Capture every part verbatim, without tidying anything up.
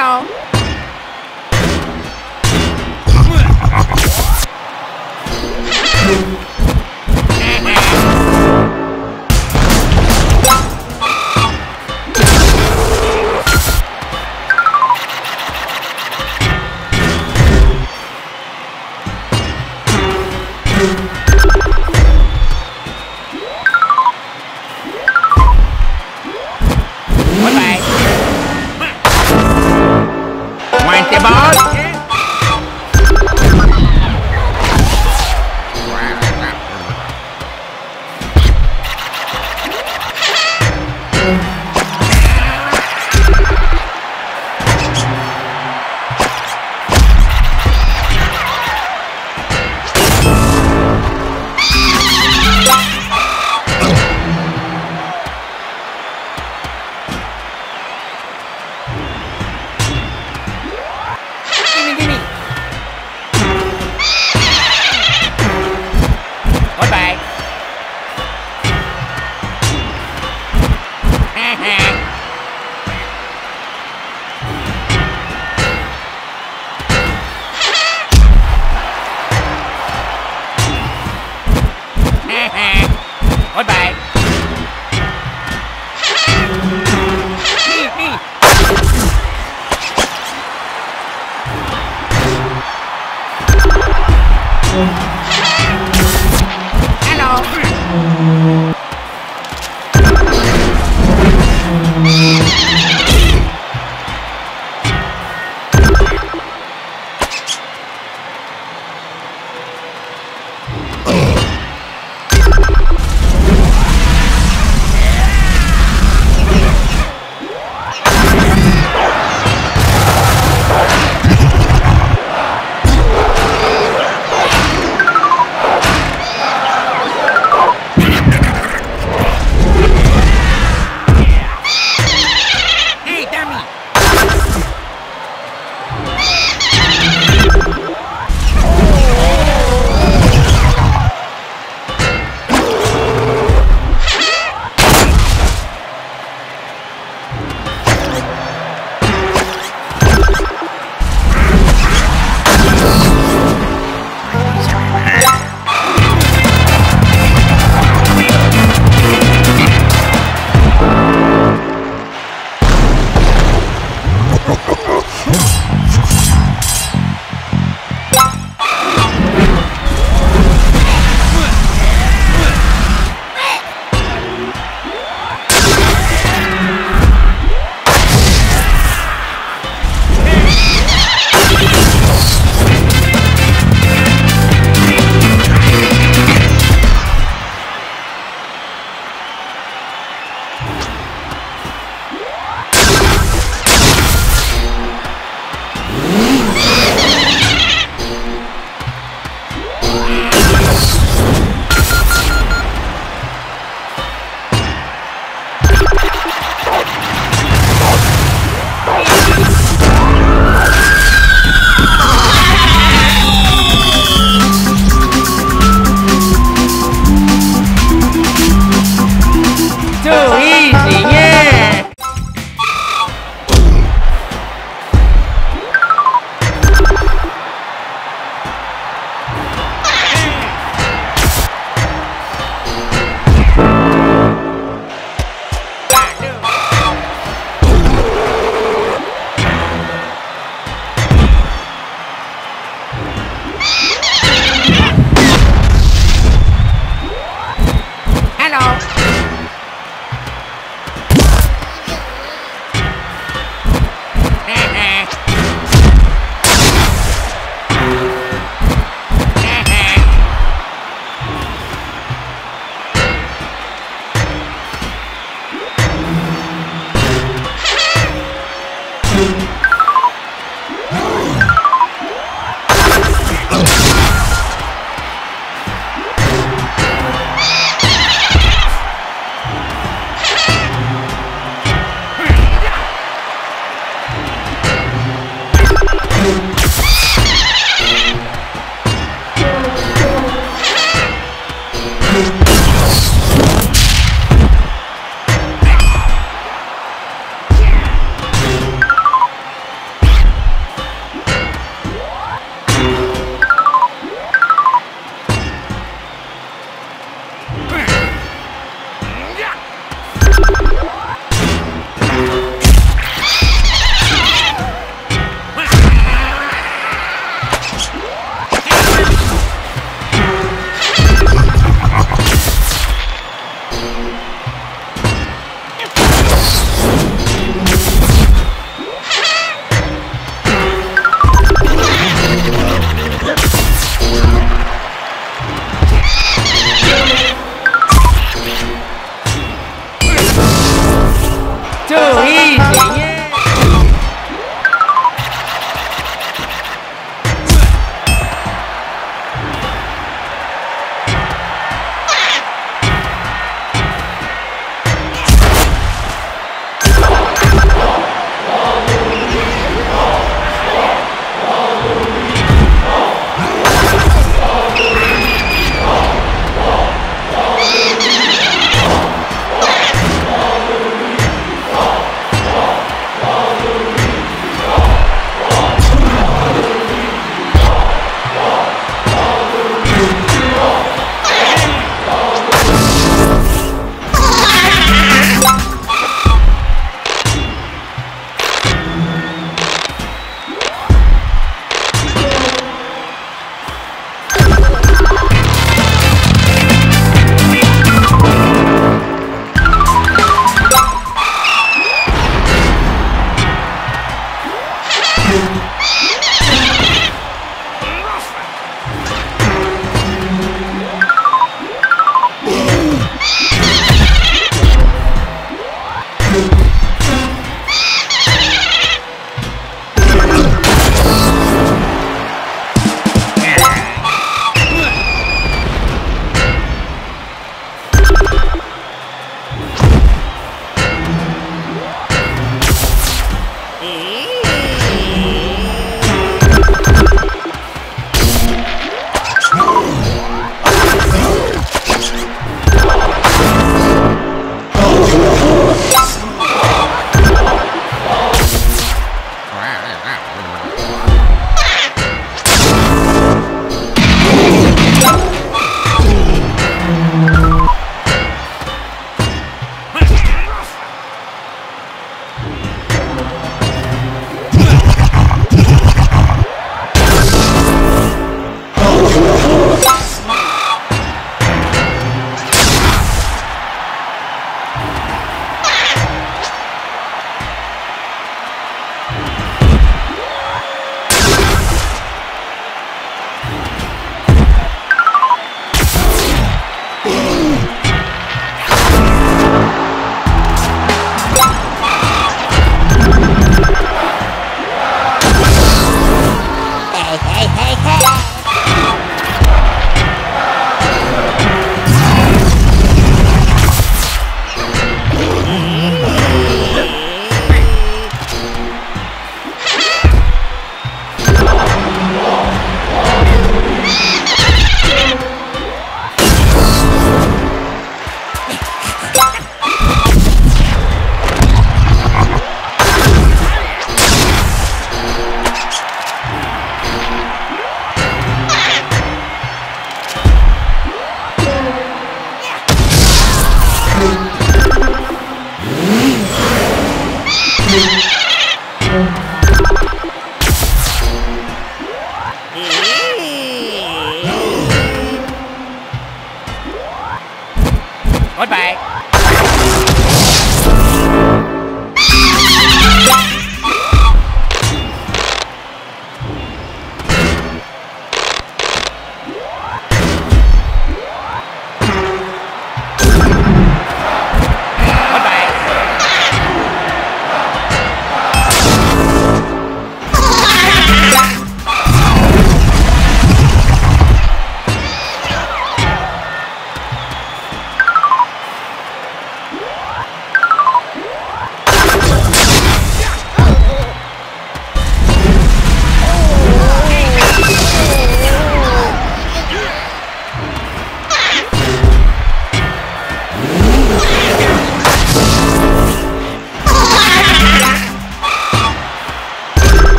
Hello.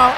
out.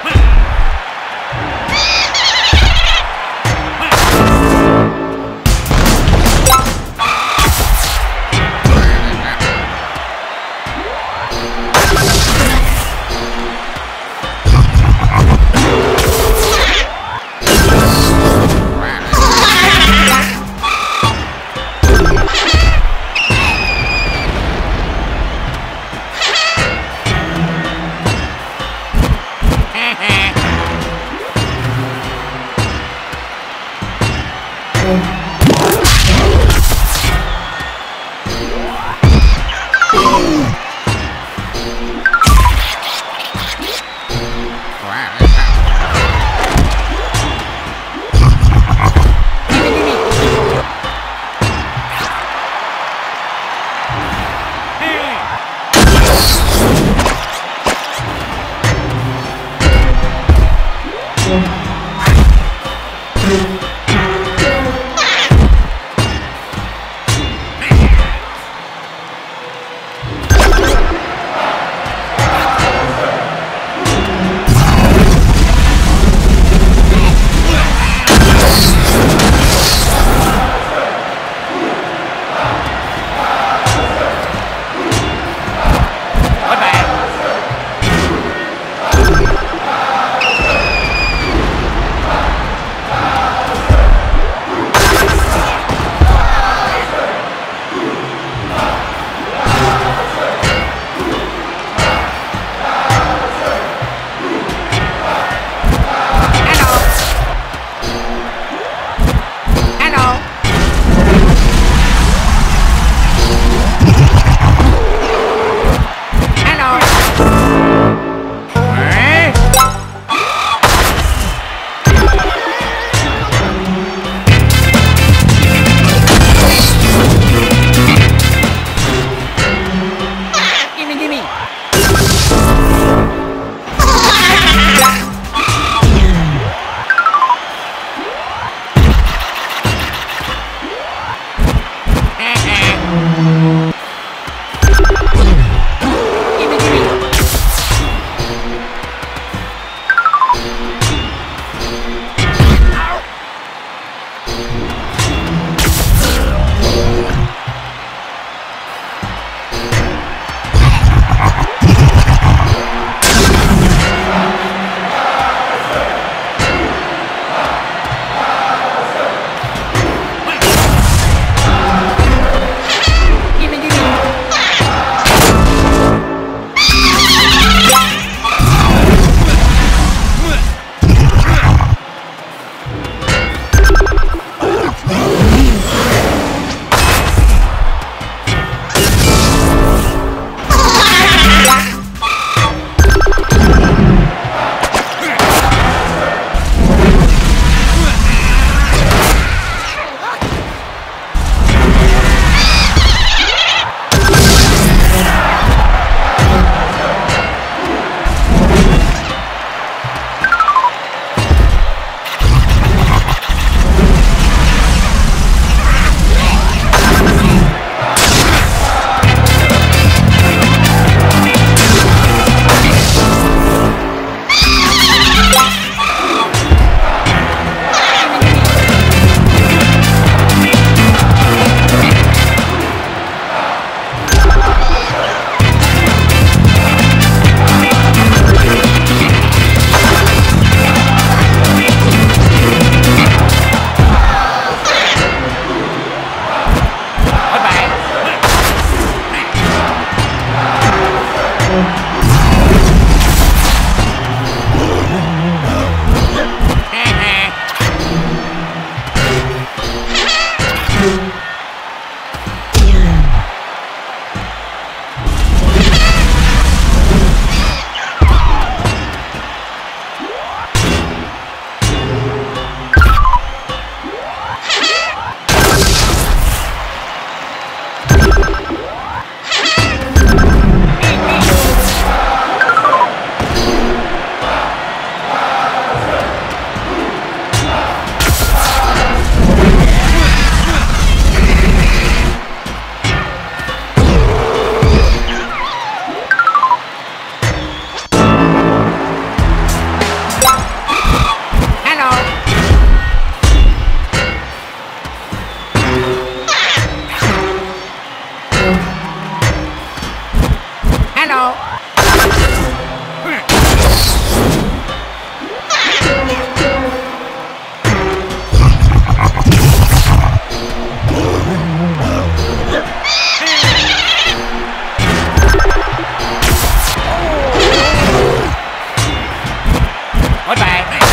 Goodbye.